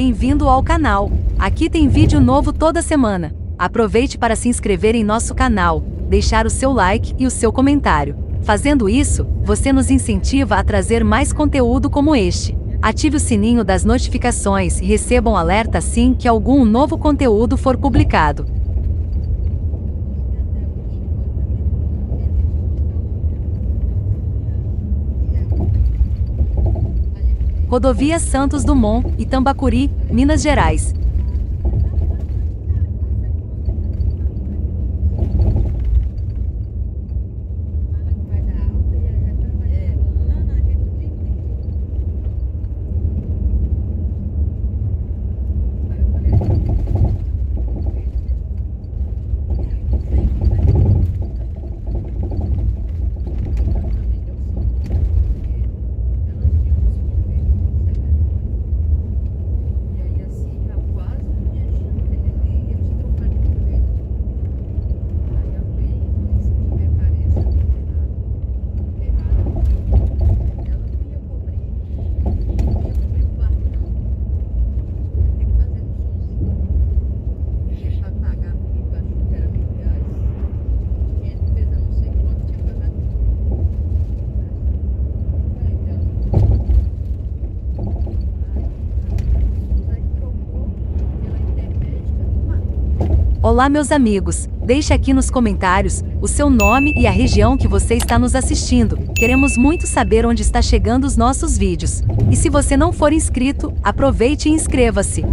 Bem-vindo ao canal. Aqui tem vídeo novo toda semana. Aproveite para se inscrever em nosso canal, deixar o seu like e o seu comentário. Fazendo isso, você nos incentiva a trazer mais conteúdo como este. Ative o sininho das notificações e receba um alerta assim que algum novo conteúdo for publicado. Rodovia Santos Dumont, Itambacuri, Minas Gerais. Olá meus amigos, deixe aqui nos comentários o seu nome e a região que você está nos assistindo. Queremos muito saber onde está chegando os nossos vídeos. E se você não for inscrito, aproveite e inscreva-se.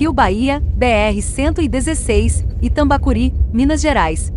Rio Bahia, BR-116, Itambacuri, Minas Gerais.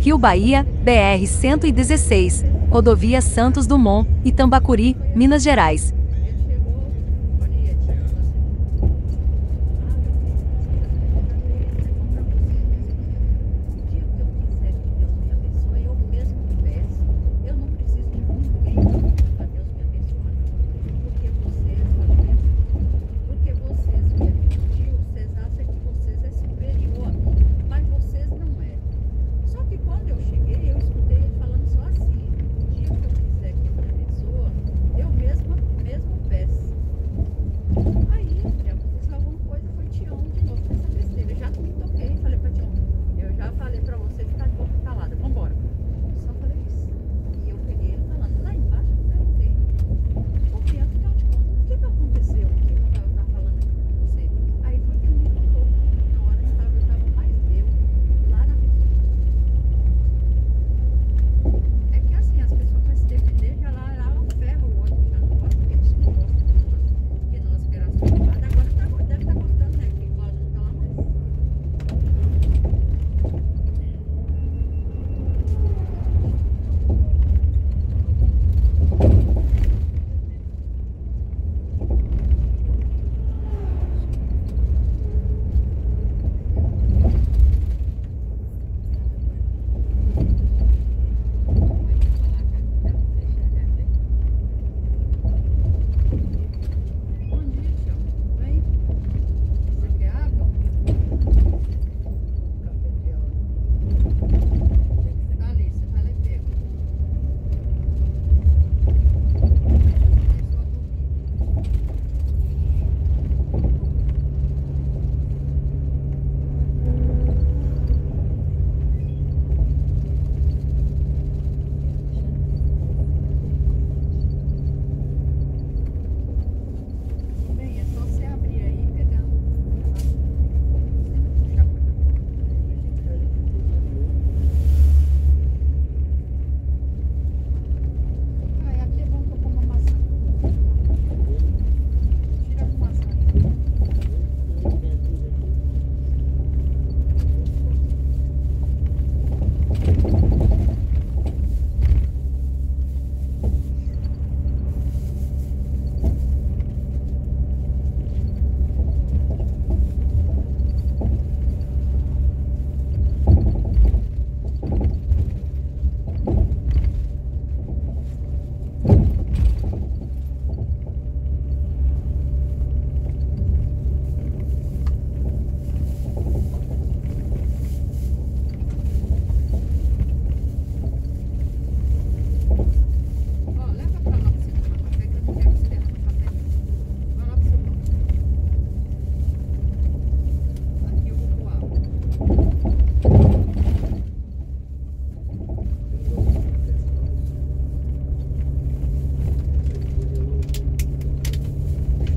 Rio Bahia, BR-116, Rodovia Santos Dumont, Itambacuri, Minas Gerais.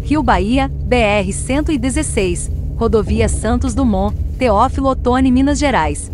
Rio Bahia, BR-116, Rodovia Santos Dumont, Teófilo Otoni, Minas Gerais.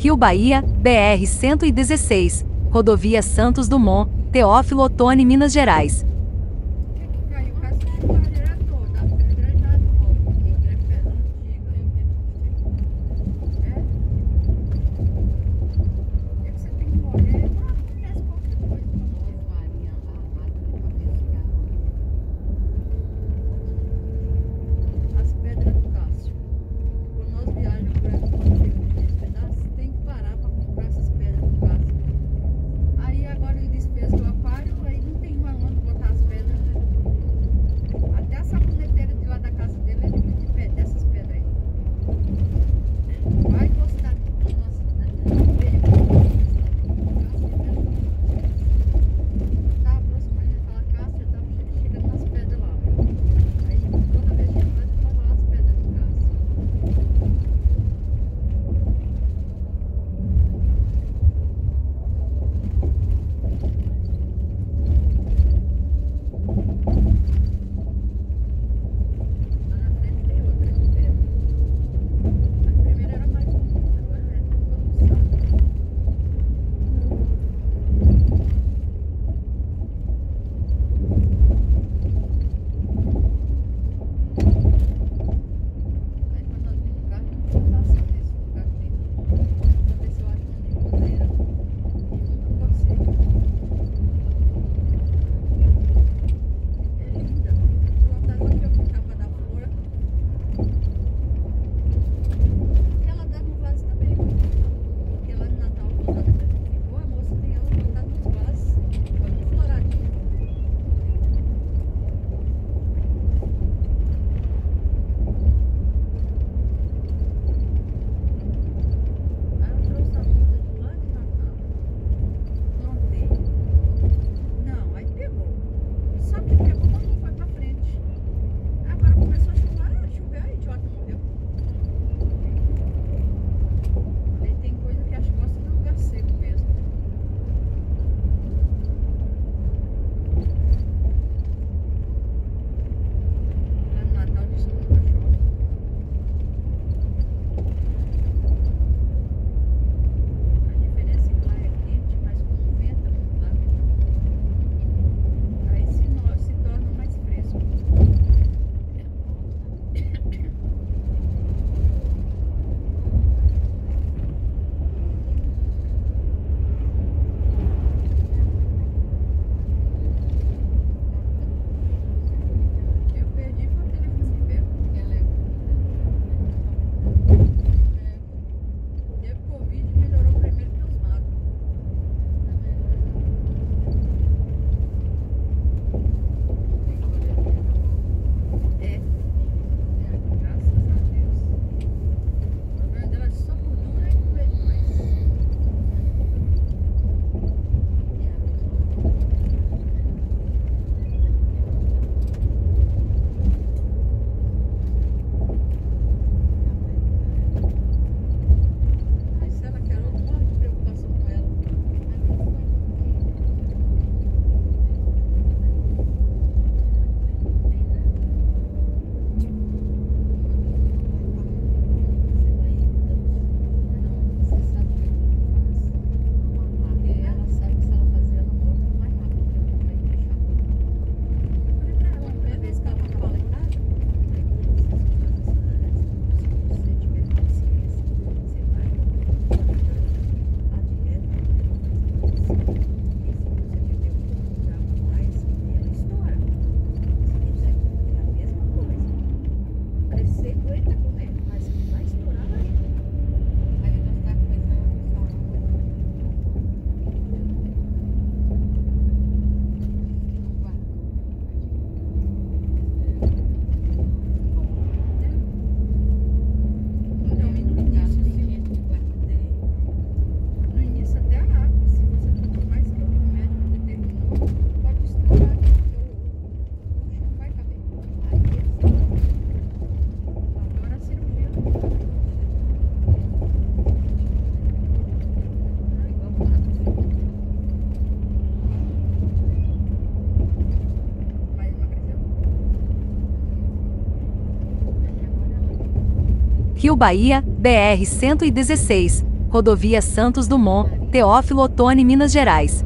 Rio Bahia, BR-116, Rodovia Santos Dumont, Teófilo Otoni, Minas Gerais. Rio Bahia, BR-116, Rodovia Santos Dumont, Teófilo Otoni, Minas Gerais.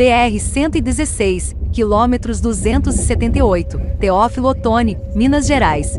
BR-116, quilômetros 278, Teófilo Otoni, Minas Gerais.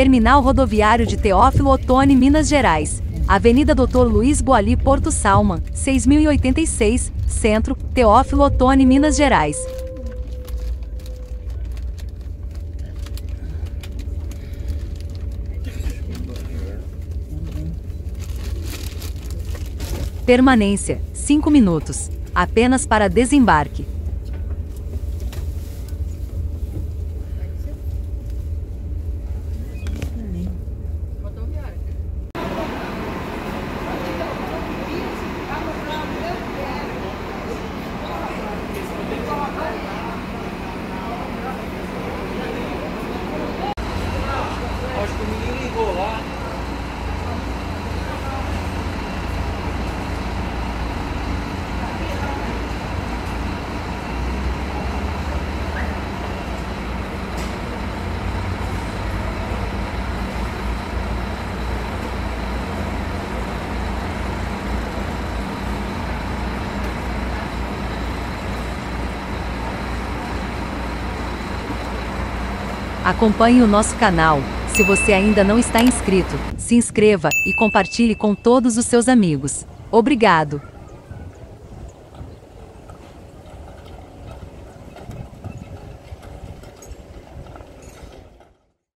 Terminal Rodoviário de Teófilo Otoni, Minas Gerais, Avenida Dr. Luiz Boali Porto Salman, 6086, Centro, Teófilo Otoni, Minas Gerais. Permanência, 5 minutos, apenas para desembarque. Acho que o menino ligou lá. Acompanhe o nosso canal. Se você ainda não está inscrito, se inscreva e compartilhe com todos os seus amigos. Obrigado!